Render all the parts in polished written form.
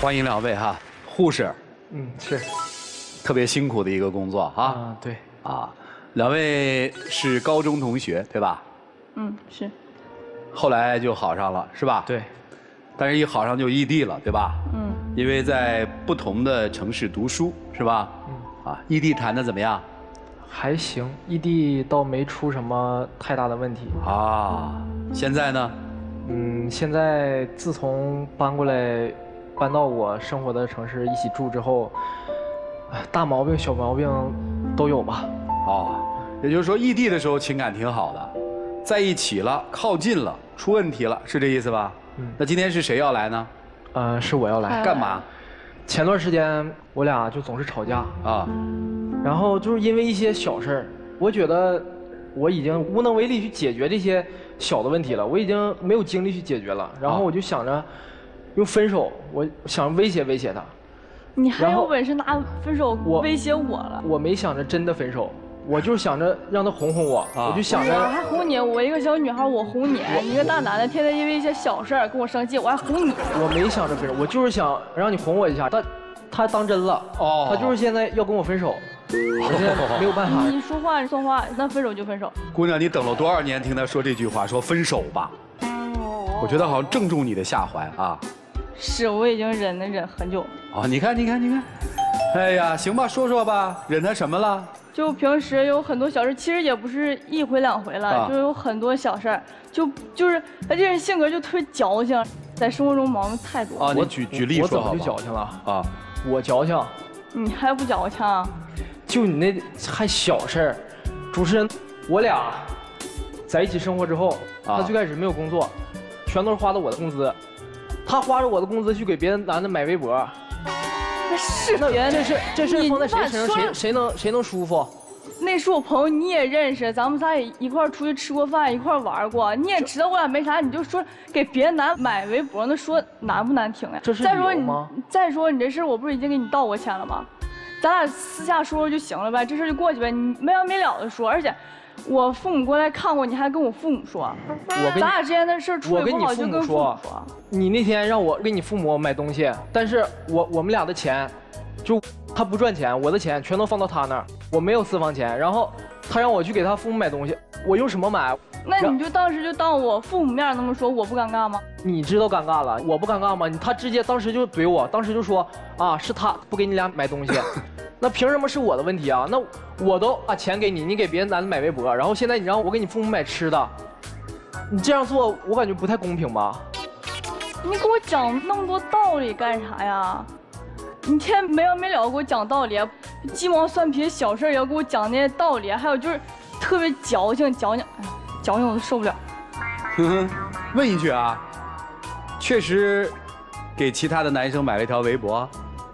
欢迎两位哈，护士，是特别辛苦的一个工作哈。啊，对啊，两位是高中同学对吧？是。后来就好上了是吧？对。但是一好上就异地了对吧？因为在不同的城市读书是吧？啊，异地谈的怎么样？ 还行，异地倒没出什么太大的问题啊。现在呢？现在自从搬过来，搬到我生活的城市一起住之后，大毛病小毛病都有吧。哦，也就是说异地的时候情感挺好的，在一起了，靠近了，出问题了，是这意思吧？那今天是谁要来呢？是我要来。干嘛？前段时间我俩就总是吵架啊。 然后就是因为一些小事儿，我觉得我已经无能为力去解决这些小的问题了，我已经没有精力去解决了。然后我就想着用分手，我想威胁威胁他。你还有本事拿分手威胁我了？我没想着真的分手，我就想着让他哄哄我。我就想着我还哄你，我一个小女孩，我哄你，你一个大男的，天天因为一些小事儿跟我生气，我还哄你。我没想着分手，我就是想让你哄我一下，但他当真了。他就是现在要跟我分手。 我现在没有办法。你说话算话，那分手就分手。姑娘，你等了多少年听他说这句话，说分手吧？我觉得好像正中你的下怀啊。是，我已经忍很久了。哦，你看，你看，你看，哎呀，行吧，说说吧，忍他什么了？就平时有很多小事，其实也不是一回两回了，就有很多小事，就是他这人性格就特别矫情，在生活中毛病太多。啊，你举例说好吧？我怎么就矫情了？啊，我矫情。你还不矫情？ 就你那还小事儿，主持人，我俩在一起生活之后，他最开始没有工作，全都是花的我的工资，他花着我的工资去给别的男的买微博，那是这事放在谁身上谁能舒服？那是我朋友，你也认识，咱们仨也一块出去吃过饭，一块玩过，你也知道我俩没啥，你就说给别的男买微博，那说难不难听呀？这是理由吗？再说你这事我不是已经给你道过歉了吗？ 咱俩私下说说就行了呗，这事就过去呗，你没完没了的说。而且，我父母过来看过，你还跟我父母说。咱俩之间的事处理不好就跟父母说。你那天让我给你父母买东西，但是我们俩的钱，就他不赚钱，我的钱全都放到他那儿，我没有私房钱。然后他让我去给他父母买东西，我用什么买？那你就当时就当我父母面那么说，我不尴尬吗？你知道尴尬了，我不尴尬吗？他直接当时就怼我，当时就说啊，是他不给你俩买东西。那凭什么是我的问题啊？那我都把钱给你，你给别的男的买微博，然后现在你让我给你父母买吃的，你这样做我感觉不太公平吧？你给我讲那么多道理干啥呀？你天没完没了给我讲道理，鸡毛蒜皮小事也要给我讲那些道理，还有就是特别矫情，哎呀，矫情我都受不了。问一句啊，确实给其他的男生买了一条微博。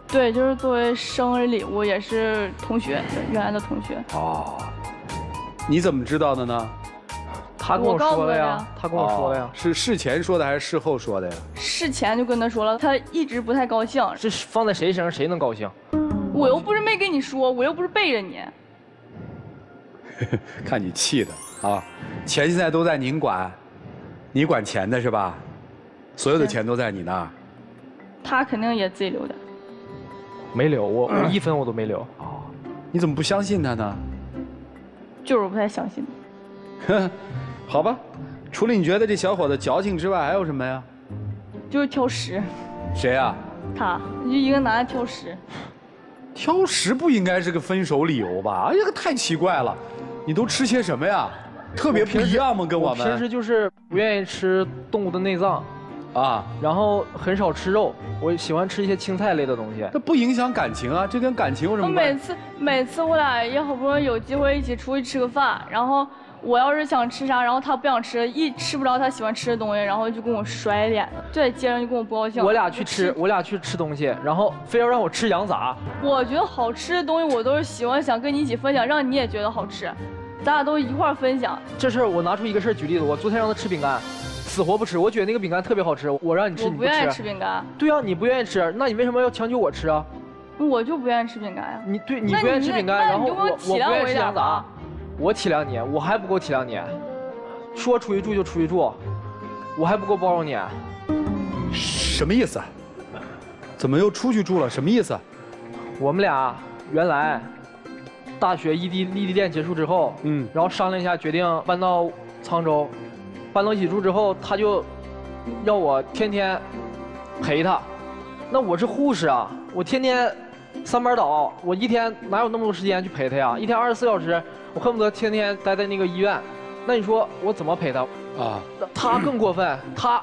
对，就是作为生日礼物，也是同学，原来的同学。哦，你怎么知道的呢？他跟我说的呀，是事前说的还是事后说的呀？事前就跟他说了，他一直不太高兴。这放在谁身上，谁能高兴？我又不是没跟你说，我又不是背着你。看你气的啊！钱现在都在您管，你管钱的是吧？所有的钱都在你那儿。他肯定也自己留的。 没留，我一分我都没留。哦，你怎么不相信他呢？就是我不太相信。好吧，除了你觉得这小伙子矫情之外，还有什么呀？就是挑食。谁呀？他，就一个男的挑食。挑食不应该是个分手理由吧？哎呀，太奇怪了！你都吃些什么呀？特别不一样吗？跟我们？平时就是不愿意吃动物的内脏。 啊，然后很少吃肉，我喜欢吃一些青菜类的东西。这不影响感情啊，这跟感情有什么关系？每次我俩也好不容易有机会一起出去吃个饭，然后我要是想吃啥，然后他不想吃，一吃不着他喜欢吃的东西，然后就跟我甩脸了，就在街上就跟我不高兴。我俩去吃东西，然后非要让我吃羊杂。我觉得好吃的东西我都是喜欢想跟你一起分享，让你也觉得好吃，咱俩都一块分享。这事儿我拿出一个事儿举例子，我昨天让他吃饼干。 死活不吃，我觉得那个饼干特别好吃，我让你吃，你不吃。我不愿意吃饼干。对啊，你不愿意吃，那你为什么要强求我吃啊？我就不愿意吃饼干呀。你不愿意吃饼干，然后我不愿意吃羊杂，我体谅你，我还不够体谅你，说出去住就出去住，我还不够包容你，什么意思？怎么又出去住了？什么意思？我们俩原来大学异地恋结束之后，然后商量一下决定搬到沧州，搬到一起住之后，他就要我天天陪他。那我是护士啊，我天天三班倒，我一天哪有那么多时间去陪他呀？一天24小时，我恨不得天天待在那个医院。那你说我怎么陪他？啊，他更过分，他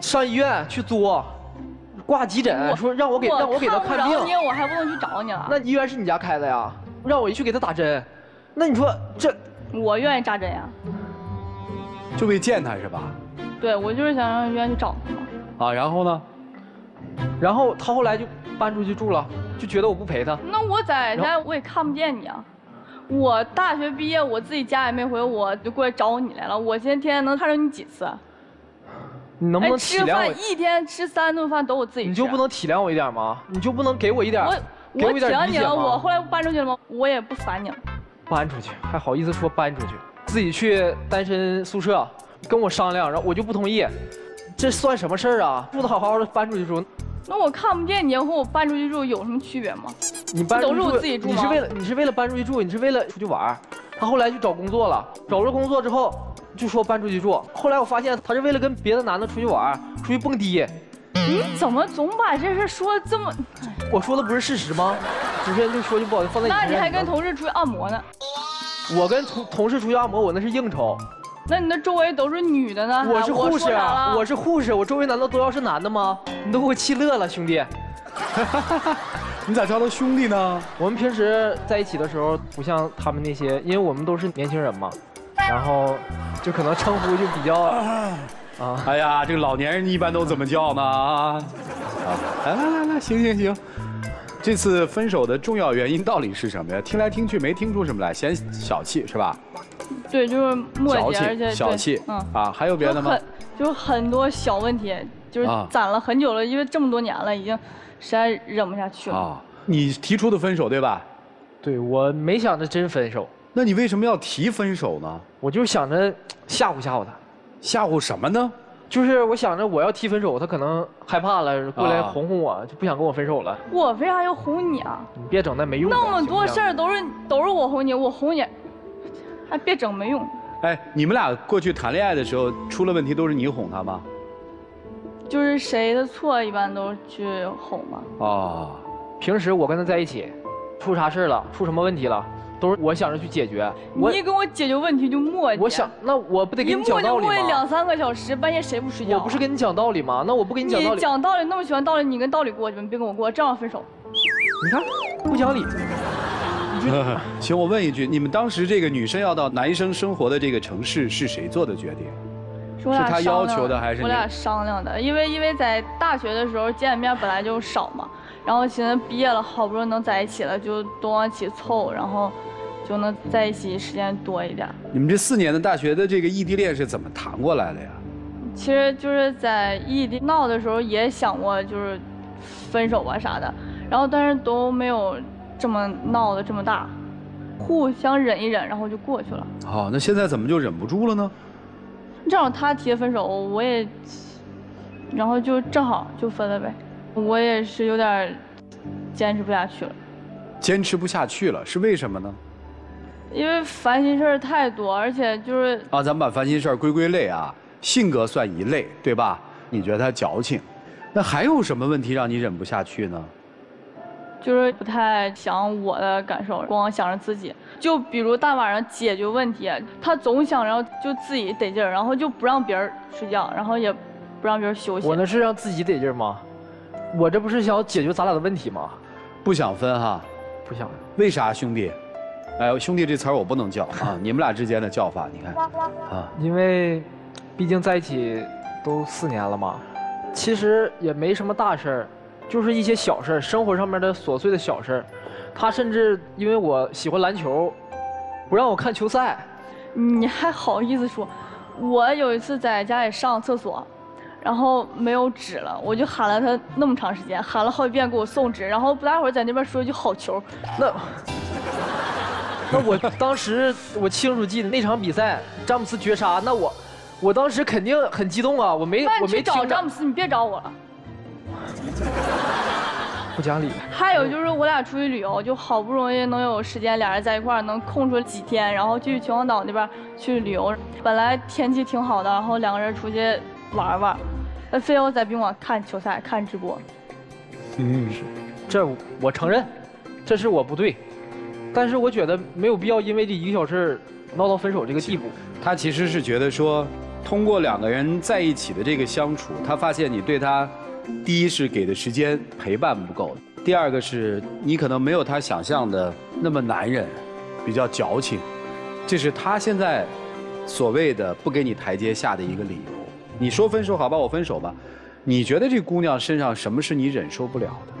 上医院去作。 挂急诊，说让我给他看病，我还不能去找你了。那医院是你家开的呀？让我去给他打针，那你说这我愿意扎针呀？就为见他是吧？对，我就是想让医院去找他嘛。啊，然后呢？然后他后来就搬出去住了，就觉得我不陪他。那我在家我也看不见你啊。我大学毕业，我自己家也没回，我就过来找你来了。我现在天天能看着你几次？ 你能不能体谅我？一天吃3顿饭都我自己吃，你就不能体谅我一点吗？你就不能给我一点？我体谅你了，我后来搬出去了吗？我也不烦你了。搬出去还好意思说搬出去？自己去单身宿舍跟我商量，然后我就不同意，这算什么事儿啊？住得好好的，搬出去住。那我看不见你和我搬出去住有什么区别吗？你搬都是我自己住吗？你是为了搬出去住，你是为了出去玩。他后来去找工作了，找了工作之后。 就说搬出去住，后来我发现他是为了跟别的男的出去玩，出去蹦迪。你怎么总把这事说这么？我说的不是事实吗？主持人就说句不好听，放在你那你还跟同事出去按摩呢？我跟同事出去按摩，我那是应酬。那你的周围都是女的呢？我是护士，我是护士，我周围难道都要是男的吗？你都给我气乐了，兄弟。你咋叫他兄弟呢？我们平时在一起的时候，不像他们那些，因为我们都是年轻人嘛。 然后，就可能称呼就比较啊，哎呀，这个老年人一般都怎么叫呢？啊，来来来来，行，这次分手的重要原因到底是什么呀？听来听去没听出什么来，嫌小气是吧？对，就是磨叽，而且小气，啊，还有别的吗？就是很多小问题，就是攒了很久了，因为这么多年了，已经实在忍不下去了。啊，你提出的分手对吧？对，我没想着真分手。 那你为什么要提分手呢？我就想着吓唬吓唬他，吓唬什么呢？就是我想着我要提分手，他可能害怕了，过来哄哄我，就不想跟我分手了。我为啥要哄你啊？你别整那没用的。那么多事儿都是我哄你，我哄你，还别整没用。哎，你们俩过去谈恋爱的时候出了问题，都是你哄他吗？就是谁的错一般都去哄嘛。哦，平时我跟他在一起，出啥事了，出什么问题了？ 都是我想着去解决，你一跟我解决问题就磨叽。我想，那我不得跟你讲道理吗？一磨叽2、3个小时，半夜谁不睡觉？我不是跟你讲道理吗？那我不跟你讲道理。你讲道理那么喜欢道理，你跟道理过去吧，你别跟我过，这样分手。你看，不讲理。行，我问一句，你们当时这个女生要到男生生活的这个城市是谁做的决定？是他要求的还是？我俩商量的，因为在大学的时候见面本来就少嘛，然后现在毕业了，好不容易能在一起了，就都往一起凑，然后。 就能在一起时间多一点。你们这4年的大学的这个异地恋是怎么谈过来的呀？其实就是在异地闹的时候也想过就是分手啊啥的，然后但是都没有这么闹得这么大，互相忍一忍，然后就过去了。好，那现在怎么就忍不住了呢？正好他提分手，我也，然后就正好就分了呗。我也是有点坚持不下去了。坚持不下去了，是为什么呢？ 因为烦心事儿太多，而且就是啊，咱们把烦心事儿归类啊，性格算一类，对吧？你觉得他矫情，那还有什么问题让你忍不下去呢？就是不太想我的感受，光想着自己。就比如大晚上解决问题，他总想着就自己得劲儿，然后就不让别人睡觉，然后也不让别人休息。我那是让自己得劲儿吗？我这不是想解决咱俩的问题吗？不想分哈，不想。为啥，兄弟？ 哎，兄弟这词儿我不能叫啊！你们俩之间的叫法，你看啊，因为毕竟在一起都4年了嘛，其实也没什么大事儿，就是一些小事儿，生活上面的琐碎的小事儿。他甚至因为我喜欢篮球，不让我看球赛。你还好意思说？我有一次在家里上厕所，然后没有纸了，我就喊了他那么长时间，喊了好几遍给我送纸，然后不大会儿在那边说一句好球，那。 那我当时我清楚记得那场比赛詹姆斯绝杀，那我当时肯定很激动啊！我没找詹姆斯，你别找我了。不讲理。还有就是我俩出去旅游，就好不容易能有时间，俩人在一块儿能空出几天，然后去秦皇岛那边去旅游。本来天气挺好的，然后两个人出去玩玩，非要在宾馆看球赛、看直播。嗯，这我承认，这是我不对，但是我觉得没有必要因为这一个小事闹到分手这个地步。他其实是觉得说，通过两个人在一起的这个相处，他发现你对他，第一是给的时间陪伴不够，第二个是你可能没有他想象的那么男人，比较矫情，这是他现在所谓的不给你台阶下的一个理由。你说分手好吧，我分手吧，你觉得这姑娘身上什么是你忍受不了的？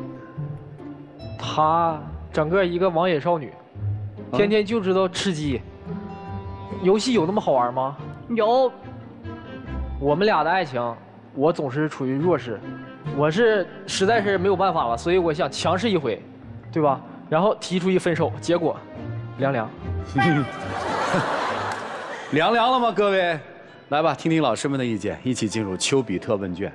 她整个一个网瘾少女，天天就知道吃鸡。游戏有那么好玩吗？有。我们俩的爱情，我总是处于弱势，我是实在是没有办法了，所以我想强势一回，对吧？然后提出一分手，结果凉凉。凉凉了吗？各位，来吧，听听老师们的意见，一起进入丘比特问卷。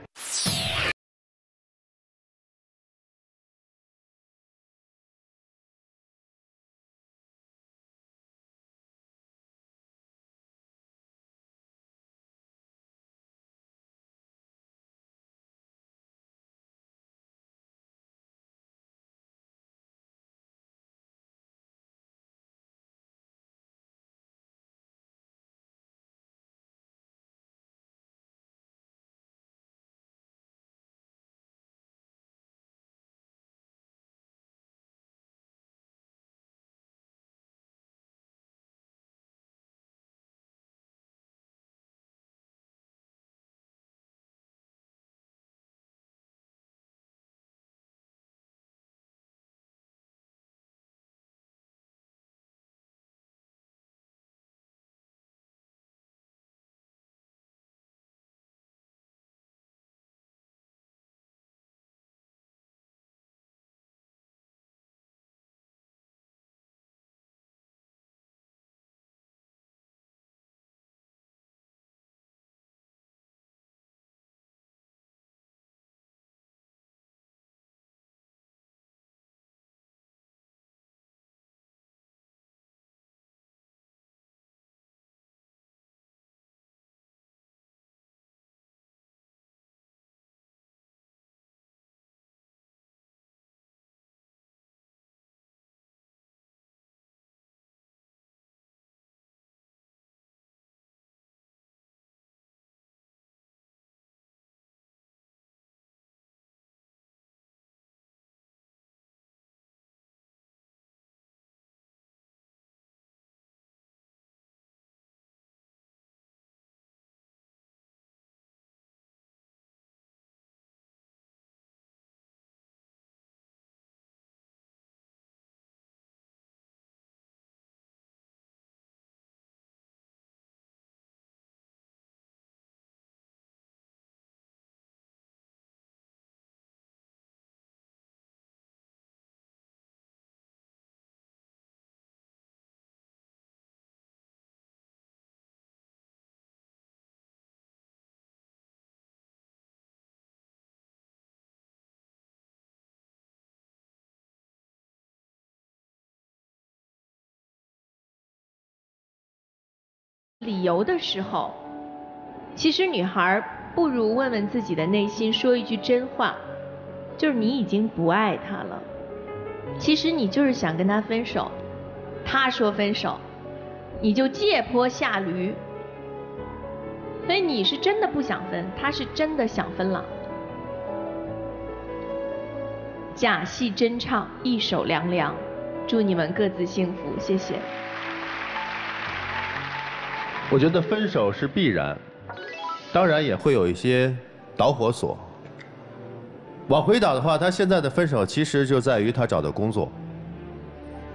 理由的时候，其实女孩不如问问自己的内心，说一句真话，就是你已经不爱他了。其实你就是想跟他分手，他说分手，你就借坡下驴。所以你是真的不想分，他是真的想分了。假戏真唱，一首凉凉，祝你们各自幸福，谢谢。我觉得分手是必然，当然也会有一些导火索。往回倒的话，他现在的分手其实就在于他找的工作。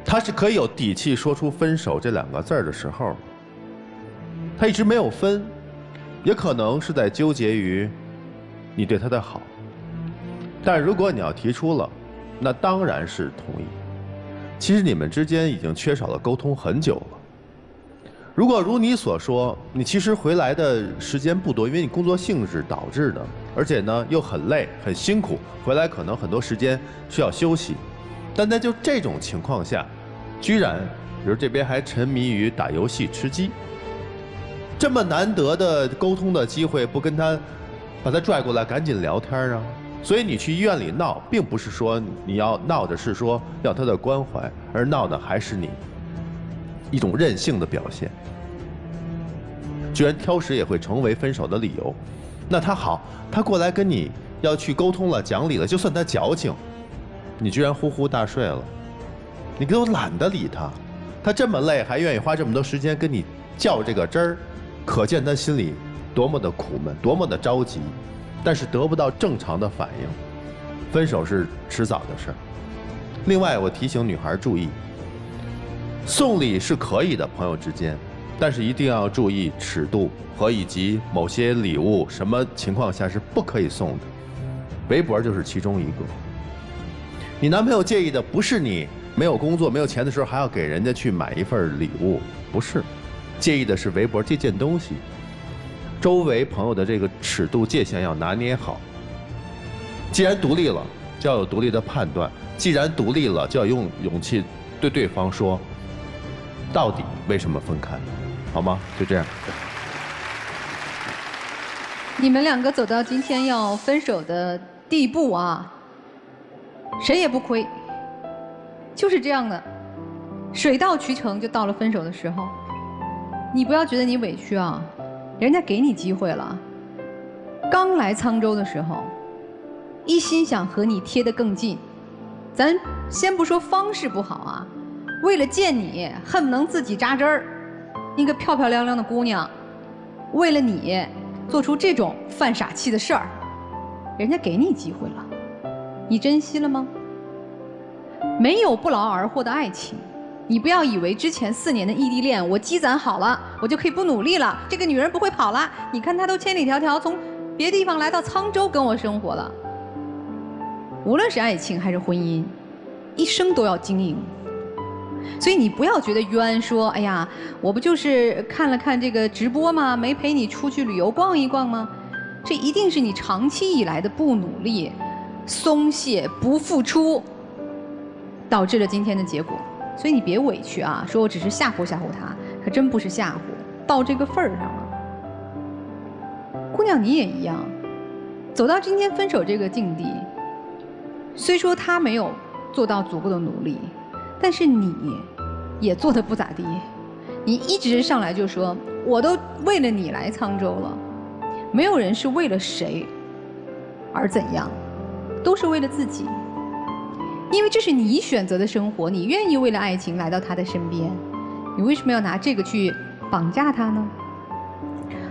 他是可以有底气说出分手这两个字儿的时候，他一直没有分，也可能是在纠结于你对他的好。但如果你要提出了，那当然是同意。其实你们之间已经缺少了沟通很久了。如果如你所说，你其实回来的时间不多，因为你工作性质导致的，而且呢又很累很辛苦，回来可能很多时间需要休息。但在就这种情况下，居然比如这边还沉迷于打游戏吃鸡，这么难得的沟通的机会，不跟他把他拽过来赶紧聊天啊！所以你去医院里闹，并不是说你要闹的是说要他的关怀，而闹的还是你一种任性的表现。居然挑食也会成为分手的理由，那他好，他过来跟你要去沟通了、讲理了，就算他矫情，你居然呼呼大睡了，你都懒得理他，他这么累还愿意花这么多时间跟你较这个真儿，可见他心里多么的苦闷，多么的着急，但是得不到正常的反应，分手是迟早的事儿。另外，我提醒女孩注意，送礼是可以的，朋友之间，但是一定要注意尺度和以及某些礼物什么情况下是不可以送的，围脖就是其中一个。你男朋友介意的不是你没有工作、没有钱的时候还要给人家去买一份礼物，不是，介意的是围脖这件东西。周围朋友的这个尺度界限要拿捏好。既然独立了，就要有独立的判断；既然独立了，就要用勇气对对方说，到底为什么分开，好吗？就这样。你们两个走到今天要分手的地步啊，谁也不亏，就是这样的，水到渠成就到了分手的时候。你不要觉得你委屈啊，人家给你机会了。刚来沧州的时候，一心想和你贴得更近，咱先不说方式不好啊，为了见你恨不能自己扎针儿。一个漂漂亮亮的姑娘，为了你做出这种犯傻气的事儿，人家给你机会了，你珍惜了吗？没有不劳而获的爱情。你不要以为之前4年的异地恋我积攒好了，我就可以不努力了，这个女人不会跑了，你看她都千里迢迢从别地方来到沧州跟我生活了。无论是爱情还是婚姻，一生都要经营，所以你不要觉得冤，说哎呀我不就是看了看这个直播吗，没陪你出去旅游逛一逛吗？这一定是你长期以来的不努力、松懈、不付出导致了今天的结果。所以你别委屈啊，说我只是吓唬吓唬他，可真不是吓唬，到这个份儿上了。姑娘你也一样，走到今天分手这个境地，虽说他没有做到足够的努力，但是你也做得不咋地。你一直上来就说我都为了你来沧州了，没有人是为了谁而怎样，都是为了自己。因为这是你选择的生活，你愿意为了爱情来到他的身边，你为什么要拿这个去绑架他呢？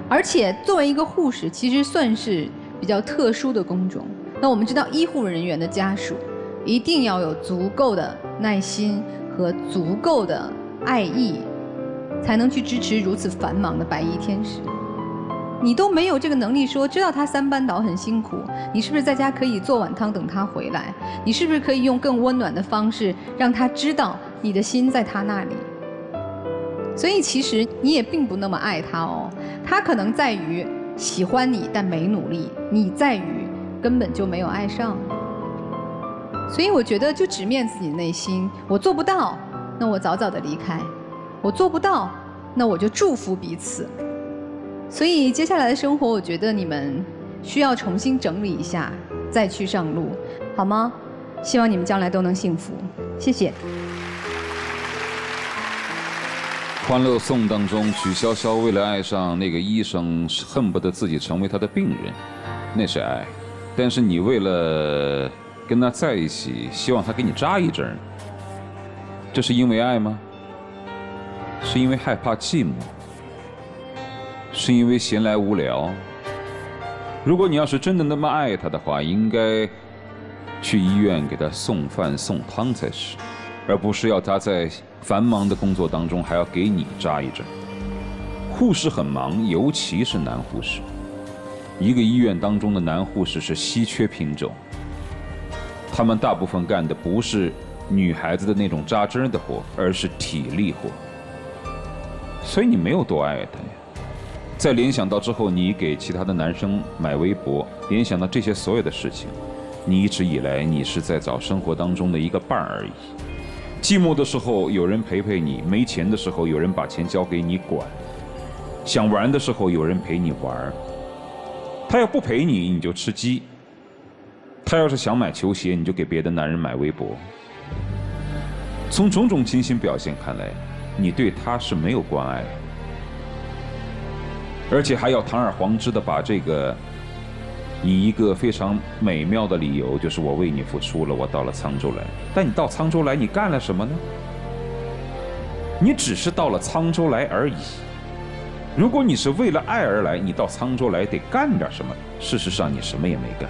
而且作为一个护士，其实算是比较特殊的工种。那我们知道，医护人员的家属一定要有足够的耐心和足够的爱意，才能去支持如此繁忙的白衣天使。你都没有这个能力说，知道他3班倒很辛苦，你是不是在家可以做碗汤等他回来？你是不是可以用更温暖的方式让他知道你的心在他那里？所以其实你也并不那么爱他哦，他可能在于喜欢你但没努力，你在于根本就没有爱上。所以我觉得就直面自己的内心，我做不到，那我早早的离开；我做不到，那我就祝福彼此。所以接下来的生活，我觉得你们需要重新整理一下，再去上路，好吗？希望你们将来都能幸福。谢谢。《欢乐颂》当中，曲筱绡为了爱上那个医生，恨不得自己成为他的病人，那是爱。但是你为了跟他在一起，希望他给你扎一针，这是因为爱吗？是因为害怕寂寞？是因为闲来无聊？如果你要是真的那么爱他的话，应该去医院给他送饭送汤才是，而不是要他在繁忙的工作当中还要给你扎一针。护士很忙，尤其是男护士。一个医院当中的男护士是稀缺品种，他们大部分干的不是女孩子的那种扎针的活，而是体力活。所以你没有多爱他呀。再联想到之后你给其他的男生买微博，联想到这些所有的事情，你一直以来你是在找生活当中的一个伴而已。寂寞的时候有人陪陪你，没钱的时候有人把钱交给你管，想玩的时候有人陪你玩。他要不陪你，你就吃鸡；他要是想买球鞋，你就给别的男人买微博。从种种精心表现看来，你对他是没有关爱，而且还要堂而皇之的把这个以一个非常美妙的理由，就是我为你付出了，我到了沧州来。但你到沧州来，你干了什么呢？你只是到了沧州来而已。如果你是为了爱而来，你到沧州来得干点什么。事实上，你什么也没干。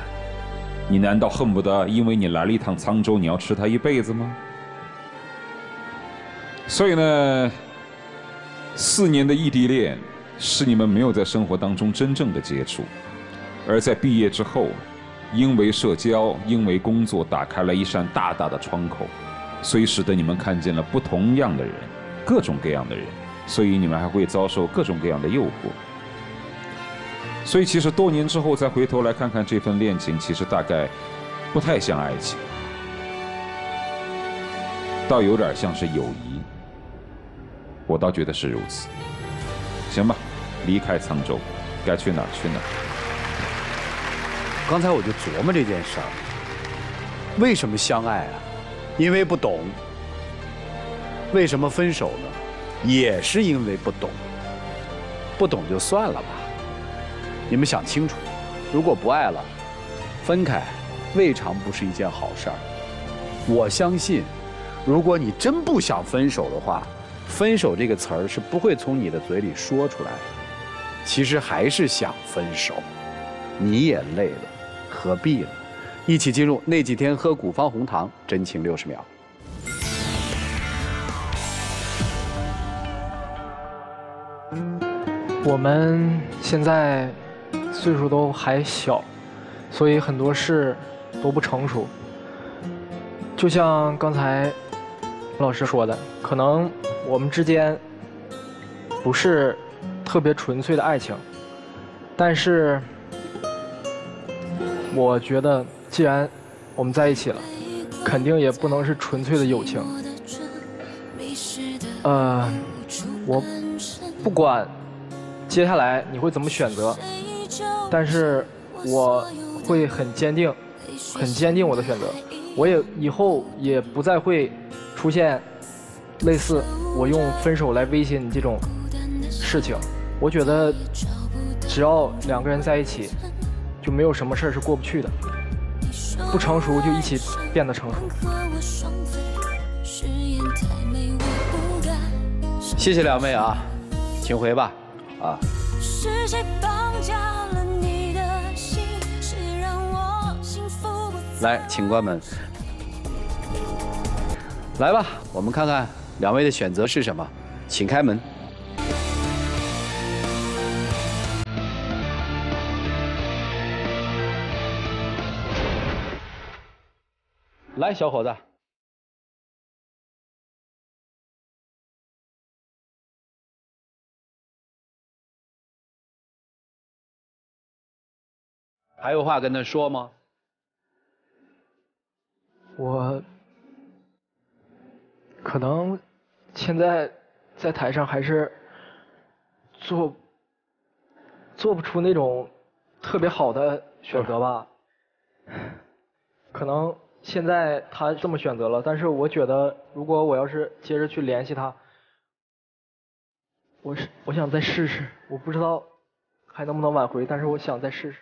你难道恨不得因为你来了一趟沧州，你要吃他一辈子吗？所以呢，4年的异地恋是你们没有在生活当中真正的接触，而在毕业之后，因为社交，因为工作，打开了一扇大大的窗口，所以使得你们看见了不同样的人，各种各样的人。所以你们还会遭受各种各样的诱惑，所以其实多年之后再回头来看看这份恋情，其实大概不太像爱情，倒有点像是友谊，我倒觉得是如此。行吧，离开沧州，该去哪儿去哪儿。刚才我就琢磨这件事儿，为什么相爱啊？因为不懂。为什么分手呢？也是因为不懂，不懂就算了吧。你们想清楚，如果不爱了，分开未尝不是一件好事儿。我相信，如果你真不想分手的话，分手这个词儿是不会从你的嘴里说出来的。其实还是想分手，你也累了，何必呢？一起进入那几天喝古方红糖，真情60秒。我们现在岁数都还小，所以很多事都不成熟。就像刚才老师说的，可能我们之间不是特别纯粹的爱情，但是我觉得既然我们在一起了，肯定也不能是纯粹的友情。我不管接下来你会怎么选择？但是我会很坚定我的选择。我也以后也不再会出现类似我用分手来威胁你这种事情。我觉得只要两个人在一起，就没有什么事儿是过不去的。不成熟就一起变得成熟。谢谢两位啊，请回吧。啊！是谁绑架了你的心？是让我幸福不？来，请关门。来吧，我们看看两位的选择是什么，请开门。来，小伙子。还有话跟他说吗？我可能现在在台上还是做不出那种特别好的选择吧。可能现在他这么选择了，但是我觉得如果我要是接着去联系他，我想再试试，我不知道还能不能挽回，但是我想再试试。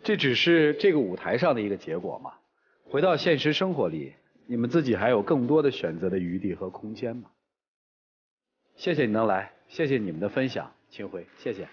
这只是这个舞台上的一个结果嘛，回到现实生活里，你们自己还有更多的选择的余地和空间嘛。谢谢你能来，谢谢你们的分享，秦晖，谢谢。